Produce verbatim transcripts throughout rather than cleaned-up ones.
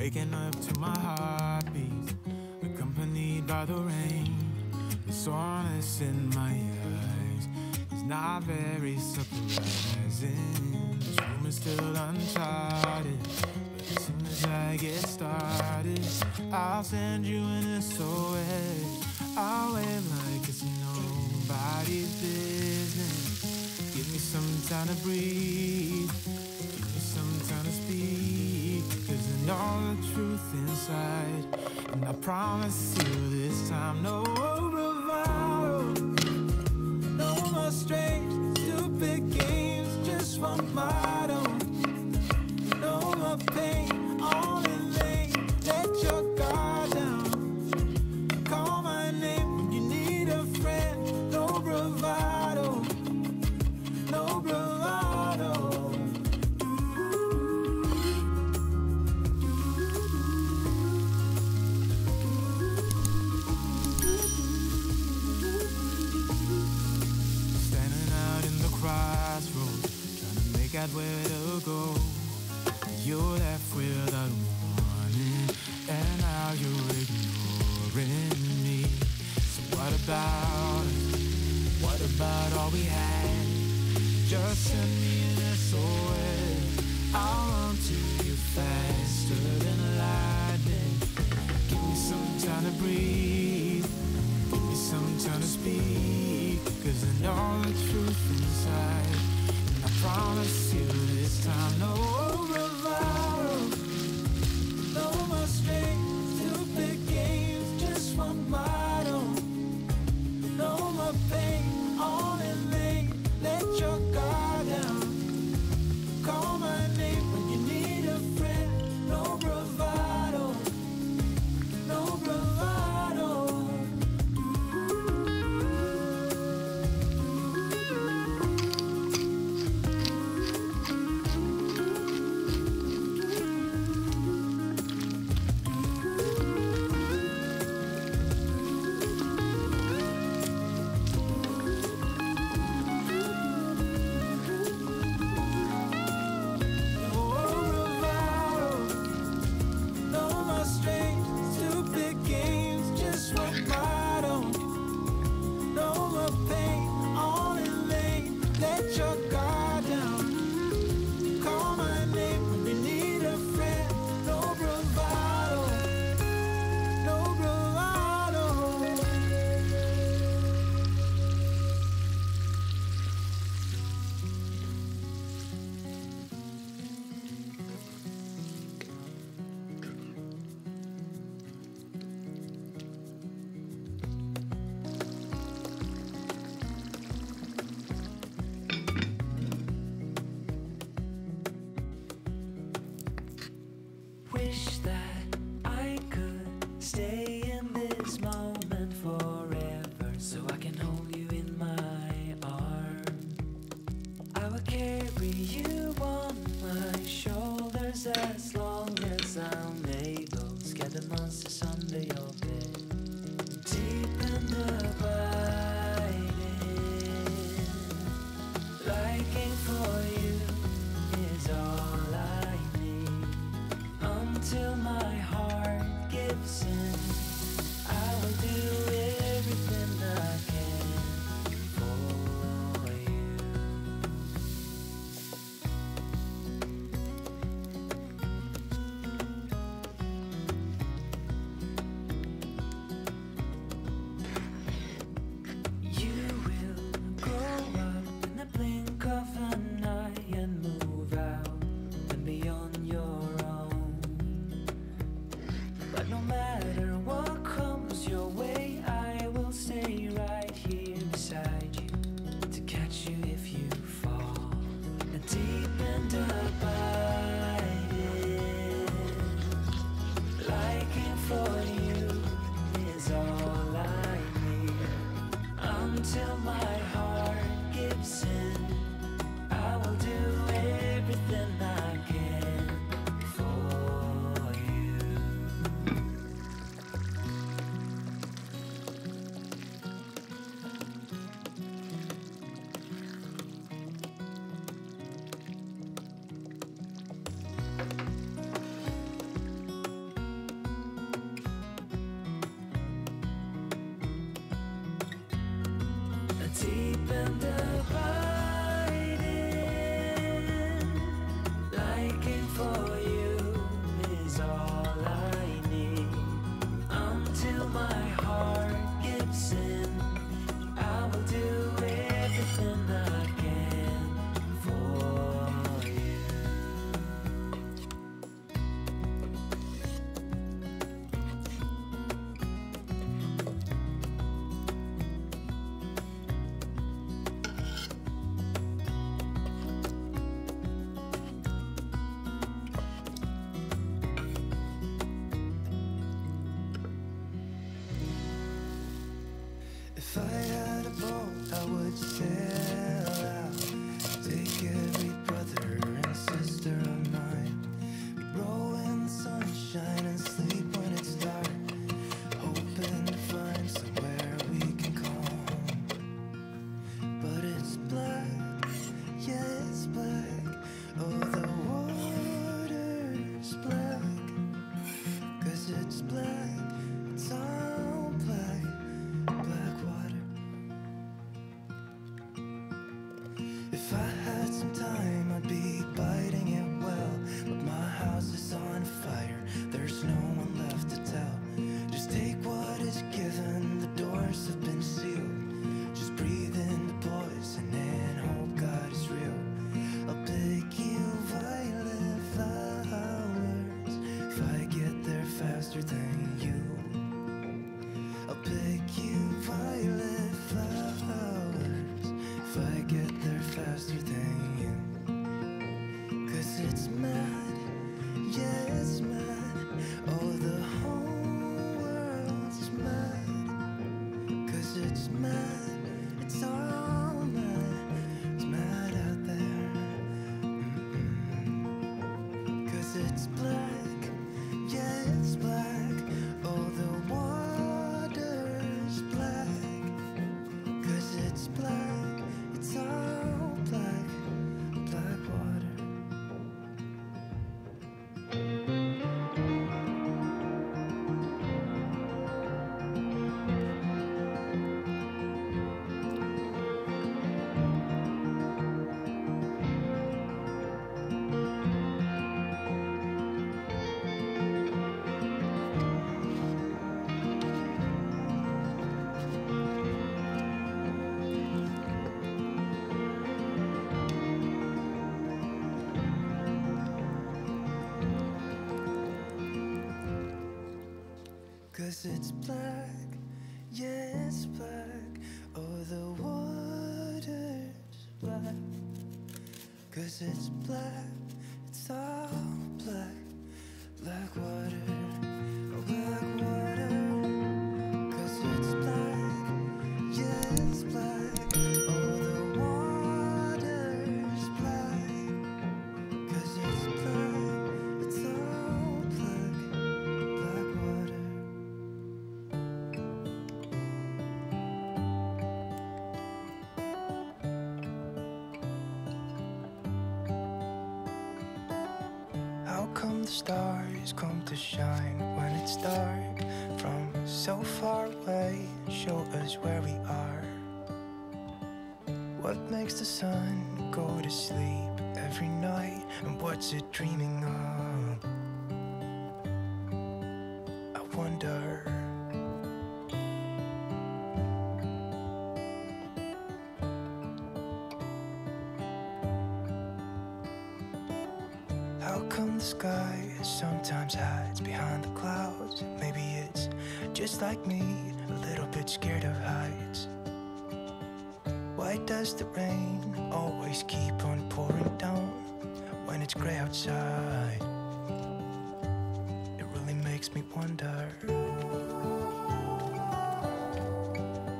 waking up to my heartbeat, accompanied by the rain. The soreness in my eyes is not very surprising. This room is still uncharted, but as soon as I get started, I'll send you an S O S. I'll wave like it's nobody's business. Give me some time to breathe, give me some time to speak, 'cause I know the truth inside, and I promise you this time, no bravado, no more strange, stupid games, just one motto, no more pain, all in vain. Let your guard down, call my name when you need a friend. No bravado, no bravado. Where to go? You're left without warning, and now you're ignoring me. So what about us? What about all we had? Just send me an S O S. I'll run to you faster than lightning. Give me some time to breathe, give me some time to speak, 'cause I know the truth inside. Promise you this time, no bravado, no more strings, stupid games, just one motto, no more pain, all in vain. Let your guard down, call my name when you need a friend. No bravado, no bravado. No matter 'Cause it's black, yeah, it's black. Oh, the water's black. 'Cause it's black, it's all black. Black water, black water. 'Cause it's black, yeah, it's black. Oh, the water's black. 'Cause it's black, it's all black. Black water. The stars come to shine when it's dark, from so far away, show us where we are. What makes the sun go to sleep every night, and what's it dreaming of? I wonder. How come the sky sometimes hides behind the clouds? Maybe it's just like me, a little bit scared of heights. Why does the rain always keep on pouring down when it's gray outside? It really makes me wonder.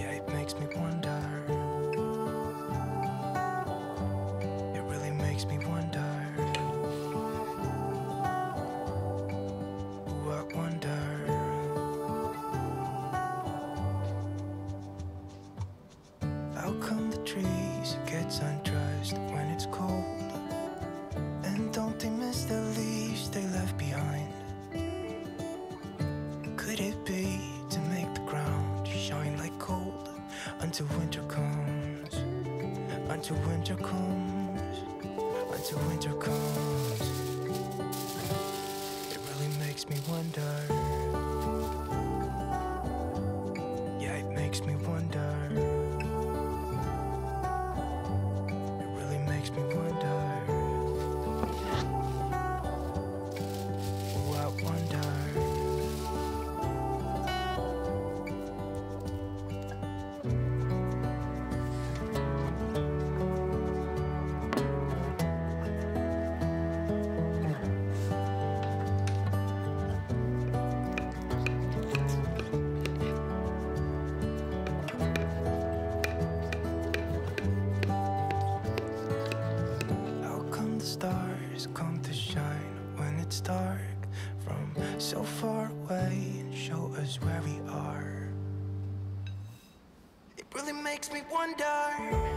Yeah, it makes me wonder. It really makes me wonder. Undressed when it's cold, and don't they miss the leaves they left behind? Could it be to make the ground shine like gold until winter comes? Until winter comes? Until winter comes? It really makes me wonder. Yeah, it makes me wonder. stars come to shine when it's dark, from so far away, and show us where we are. It really makes me wonder.